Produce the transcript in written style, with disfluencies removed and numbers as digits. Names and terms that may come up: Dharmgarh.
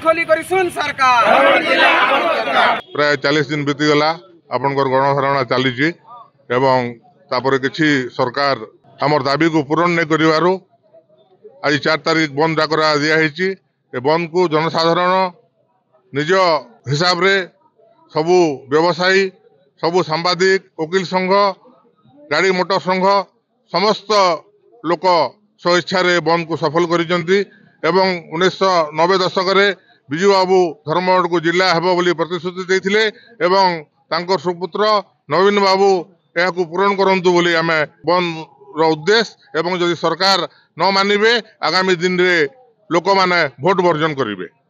कान खोली करी सुन सरकार। प्राय 40 दिन बीतीगला आपणकर गणधारणा चली कि सरकार आमर दाबी को पूरण नहीं कर आज 4 तारीख बंद डाकरा दिखाई। बंद को जनसाधारण निज हिसाब रे सबू व्यवसायी सबू सांबादिक वकिल संघ गाड़ी मोटर संघ समस्त लोक स्वेच्छार बंद को सफल कर 1990 दशक विजू बाबू धर्मगढ़ को जिला हेबो बोली प्रतिश्रुति देथिले एवं तांकर सुपुत्र नवीन बाबू यह पूरण करंतु बोली आमे बंद उद्देश्य एवं जदि सरकार न मानिबे आगामी दिन रे लोक माने भोट वर्जन करिवे।